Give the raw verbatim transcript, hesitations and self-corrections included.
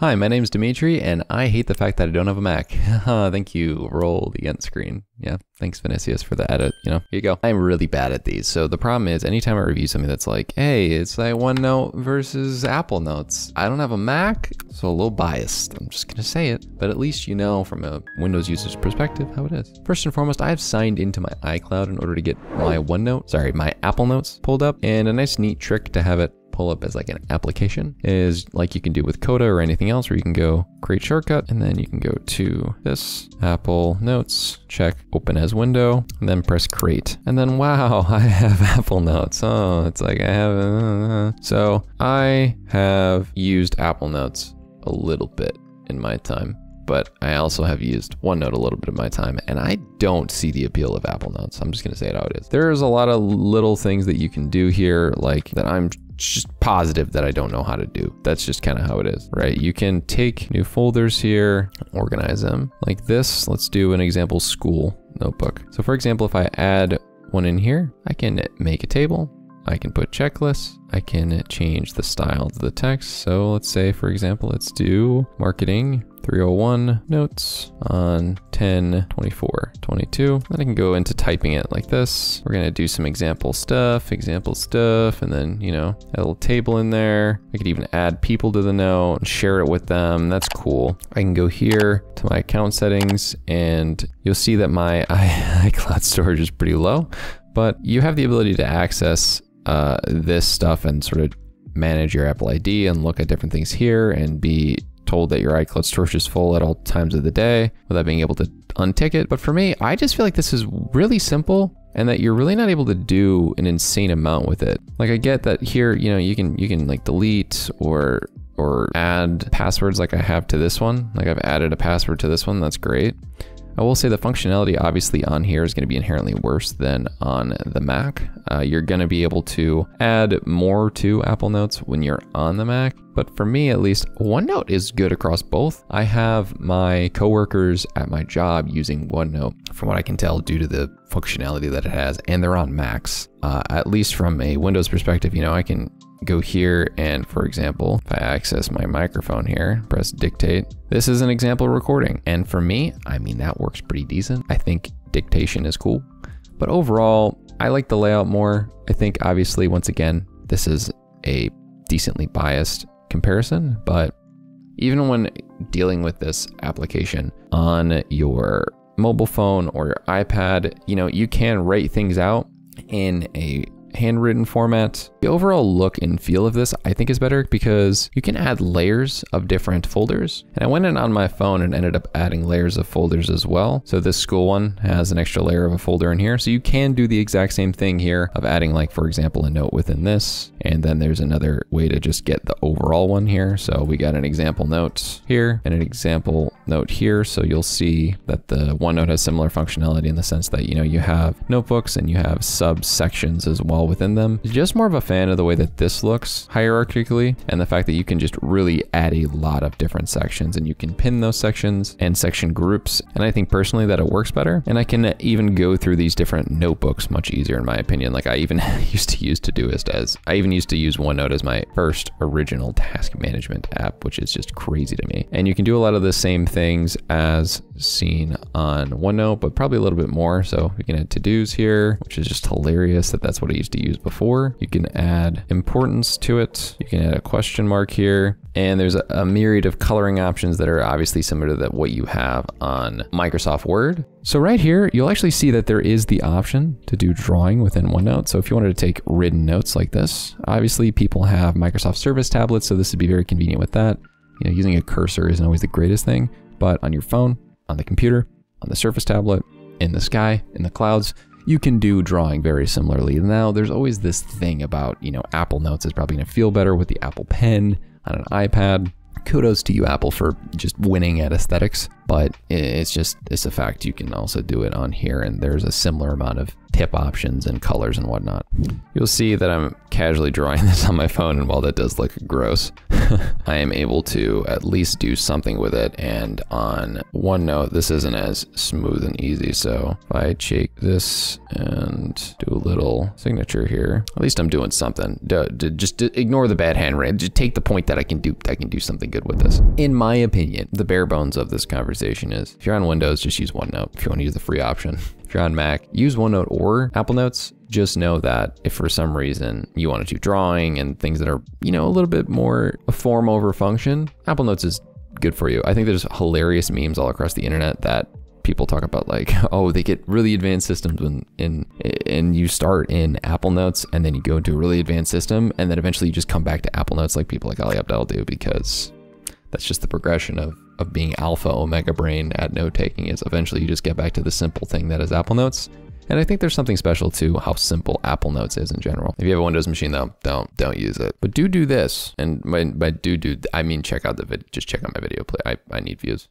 Hi, my name's Dimitri, and I hate the fact that I don't have a Mac. Thank you, roll the end screen. Yeah, thanks Vinicius for the edit, you know, here you go. I'm really bad at these, so the problem is anytime I review something that's like, hey, it's like OneNote versus Apple Notes. I don't have a Mac, so a little biased, I'm just gonna say it, but at least you know from a Windows user's perspective how it is. First and foremost, I've signed into my iCloud in order to get my OneNote, sorry, my Apple Notes pulled up, and a nice neat trick to have it pull up as like an application is like you can do with Coda or anything else where you can go create shortcut and then you can go to this Apple Notes, check open as window, and then press create. And then wow, I have Apple Notes. Oh, it's like I have, uh, so I have used Apple Notes a little bit in my time, but I also have used OneNote a little bit of my time, and I don't see the appeal of Apple Notes. I'm just gonna say it how it is. There's a lot of little things that you can do here, like that I'm just positive that I don't know how to do. That's just kind of how it is, right? You can take new folders here, organize them like this. Let's do an example school notebook. So for example, if I add one in here, I can make a table. I can put checklists. I can change the style to the text. So let's say, for example, let's do marketing three oh one notes on ten twenty-four twenty-two. Then I can go into typing it like this. We're gonna do some example stuff, example stuff, and then, you know, a little table in there. I could even add people to the note and share it with them. That's cool. I can go here to my account settings and you'll see that my iCloud storage is pretty low, but you have the ability to access uh, this stuff and sort of manage your Apple I D and look at different things here and be told that your iCloud storage is full at all times of the day without being able to untick it. But for me, I just feel like this is really simple and that you're really not able to do an insane amount with it. Like I get that here, you know, you can you can like delete or or add passwords like I have to this one. Like I've added a password to this one, that's great. I will say the functionality obviously on here is going to be inherently worse than on the Mac. Uh, you're going to be able to add more to Apple Notes when you're on the Mac. But for me, at least, OneNote is good across both. I have my coworkers at my job using OneNote, from what I can tell, due to the functionality that it has, and they're on Macs. Uh, at least from a Windows perspective, you know, I can go here and, for example, if I access my microphone here, press dictate, this is an example recording. And for me, I mean, that works pretty decent. I think dictation is cool, but overall, I like the layout more. I think obviously, once again, this is a decently biased comparison, but even when dealing with this application on your mobile phone or your iPad, you know, you can write things out in a handwritten format. The overall look and feel of this I think is better because you can add layers of different folders. And I went in on my phone and ended up adding layers of folders as well. So this school one has an extra layer of a folder in here. So you can do the exact same thing here of adding, like, for example, a note within this. And then there's another way to just get the overall one here. So we got an example note here and an example note here. So you'll see that the OneNote has similar functionality in the sense that, you know, you have notebooks and you have subsections as well within them. Just more of a fan of the way that this looks hierarchically and the fact that you can just really add a lot of different sections and you can pin those sections and section groups. And I think personally that it works better. And I can even go through these different notebooks much easier in my opinion. Like I even used to use Todoist as, I even used to use OneNote as my first original task management app, which is just crazy to me. And you can do a lot of the same things as seen on OneNote, but probably a little bit more. So we can add to-dos here, which is just hilarious that that's what I used to use before. You can add importance to it. You can add a question mark here. And there's a, a myriad of coloring options that are obviously similar to that, what you have on Microsoft Word. So right here, you'll actually see that there is the option to do drawing within OneNote. So if you wanted to take written notes like this, obviously people have Microsoft Surface tablets, so this would be very convenient with that. You know, using a cursor isn't always the greatest thing, but on your phone, on the computer, on the Surface tablet, in the sky, in the clouds, you can do drawing very similarly. Now, there's always this thing about, you know, Apple Notes is probably gonna feel better with the Apple pen on an iPad. Kudos to you, Apple, for just winning at aesthetics, but it's just, it's a fact you can also do it on here, and there's a similar amount of tip options and colors and whatnot. You'll see that I'm casually drawing this on my phone, and while that does look gross, I am able to at least do something with it. And on OneNote, this isn't as smooth and easy. So if I shake this and do a little signature here, at least I'm doing something. D- d- just d- ignore the bad handwriting. Just take the point that I can do. I can do something good with this. In my opinion, the bare bones of this conversation is: if you're on Windows, just use OneNote. If you want to use the free option. If you're on Mac, use OneNote or Apple Notes. Just know that if for some reason you want to do drawing and things that are, you know, a little bit more form over function, Apple Notes is good for you. I think there's hilarious memes all across the internet that people talk about, like, oh, they get really advanced systems when in and you start in Apple Notes and then you go into a really advanced system and then eventually you just come back to Apple Notes, like people like Ali Abdel do, because that's just the progression of, of being alpha omega brain at note taking, is eventually you just get back to the simple thing that is Apple Notes. And I think there's something special to how simple Apple Notes is in general. If you have a Windows machine though, don't don't use it. But do do this, and by, by do do, I mean check out the vid. Just check out my video. Play. I I need views.